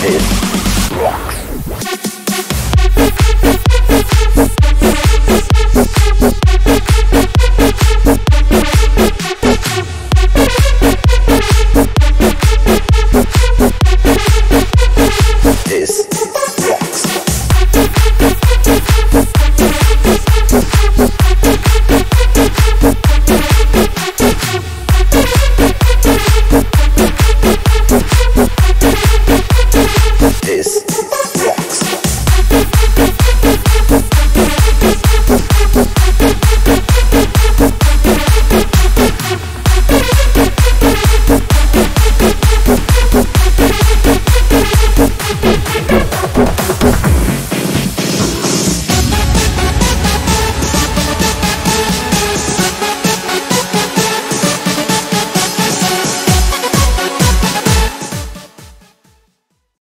Lost his